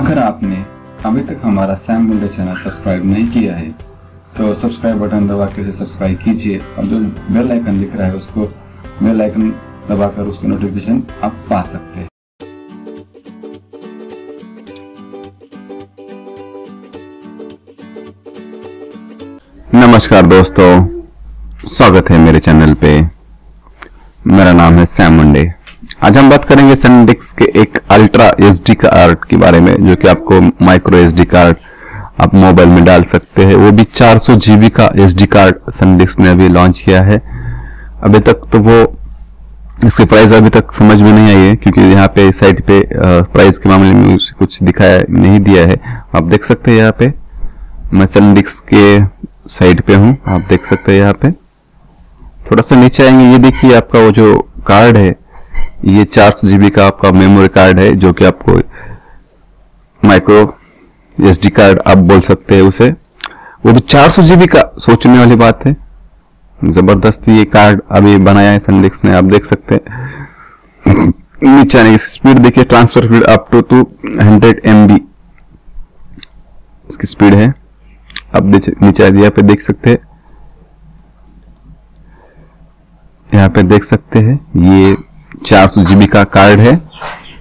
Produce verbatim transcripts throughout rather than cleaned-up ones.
अगर आपने अभी तक हमारा सैम मुंडे चैनल सब्सक्राइब नहीं किया है तो सब्सक्राइब बटन दबा के उसे सब्सक्राइब कीजिए और जो बेल आइकन दिख रहा है उसको बेल आइकन दबाकर उसकी नोटिफिकेशन आप पा सकते हैं। नमस्कार दोस्तों, स्वागत है मेरे चैनल पे। मेरा नाम है सैम मुंडे। आज हम बात करेंगे सैनडिस्क के एक अल्ट्रा एसडी कार्ड के बारे में, जो कि आपको माइक्रो एसडी कार्ड आप मोबाइल में डाल सकते हैं, वो भी चार सौ जीबी का एसडी कार्ड सैनडिस्क ने अभी लॉन्च किया है। अभी तक तो वो इसकी प्राइस अभी तक समझ में नहीं आई है, क्योंकि यहाँ पे साइट पे प्राइस के मामले में उसे कुछ दिखाया नहीं दिया है। आप देख सकते हैं, यहाँ पे मैं सैनडिस्क के साइट पे हूँ, आप देख सकते हैं। यहाँ पे थोड़ा सा नीचे आएंगे, ये देखिए आपका वो जो कार्ड है, ये चार सौ जीबी का आपका मेमोरी कार्ड है, जो कि आपको माइक्रो एसडी कार्ड आप बोल सकते हैं उसे, वो भी चार सौ जीबी का। सोचने वाली बात है, जबरदस्त ये कार्ड अभी बनाया है सैनडिस्क ने, आप देख सकते हैं। नीचे आने की स्पीड देखिए, transfer speed up to two hundred M B इसकी स्पीड है। आप नीचे यहाँ पे देख सकते हैं, यहाँ पे देख सकते हैं ये चार सौ जीबी का कार्ड है।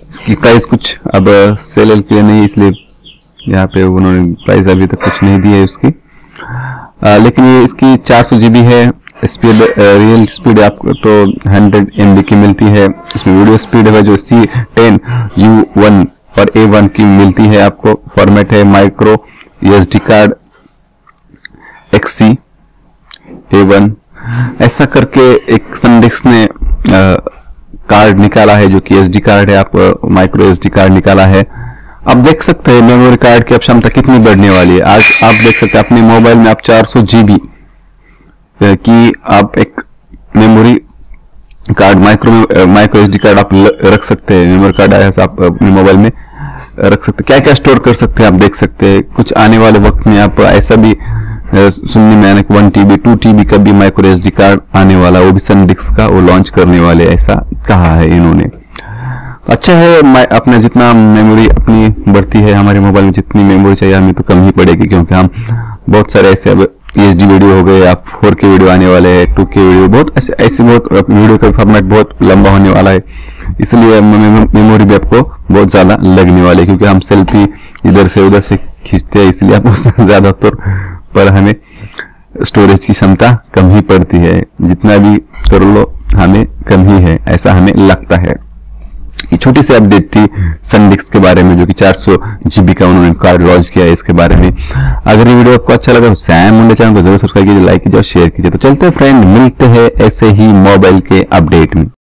इसकी प्राइस कुछ अब सेल के लिए नहीं, इसलिए यहाँ पे उन्होंने प्राइस अभी तक कुछ नहीं दी है उसकी, आ, लेकिन ये इसकी चार सौ जीबी है। स्पीड रियल स्पीड आपको तो हंड्रेड एम बी की मिलती है। इसमें वीडियो स्पीड है जो सी टेन यू वन और ए वन की मिलती है आपको। फॉर्मेट है micro SD card XC A one, ऐसा करके एक सैनडिस्क ने आ, कार्ड निकाला है, जो कि एसडी कार्ड है, आप माइक्रो एसडी कार्ड निकाला है। आप देख सकते हैं मेमोरी कार्ड की अब क्षमता कितनी बढ़ने वाली है। आज आप देख सकते हैं अपने मोबाइल में आप चार सौ जीबी की आप एक memory card micro micro SD card आप रख सकते हैं। मेमोरी कार्ड ऐसा आप अपने मोबाइल में रख सकते हैं, क्या क्या स्टोर कर सकते हैं आप देख सकते हैं। कुछ आने वाले वक्त में आप ऐसा भी सुनने में आने वन टीबी टू टीबी का भी माइक्रो एसडी कार्ड आने वाला, वो भी सैनडिस्क का, वो लॉन्च करने वाले, ऐसा कहा है इन्होंने। अच्छा है, अपना जितना मेमोरी अपनी बढ़ती है, हमारे मोबाइल में जितनी मेमोरी चाहिए हमें तो कम ही पड़ेगी, क्योंकि हम बहुत सारे ऐसे अब एचडी वीडियो हो गए, आप फोर के वीडियो आने वाले हैं, टू के वीडियो, बहुत ऐसे ऐसे बहुत वीडियो का फॉर्मेट बहुत लंबा होने वाला है, इसलिए मेमोरी भी आपको बहुत ज्यादा लगने वाली है, क्योंकि हम सेल्फी इधर से उधर से खींचते हैं, इसलिए आप ज्यादातर पर हमें स्टोरेज की क्षमता कम ही पड़ती है। जितना भी कर लो हमें कम ही है, ऐसा हमें लगता है। ये छोटी सी अपडेट थी सैनडिस्क के बारे में, जो कि चार सौ जीबी का उन्होंने कार्ड लॉन्च किया है। इसके बारे में अगर ये वीडियो आपको अच्छा लगा तो सैम मुंडे चैनल को जरूर सब्सक्राइब कीजिए, लाइक कीजिए और शेयर कीजिए। तो चलते फ्रेंड, मिलते हैं ऐसे ही मोबाइल के अपडेट में।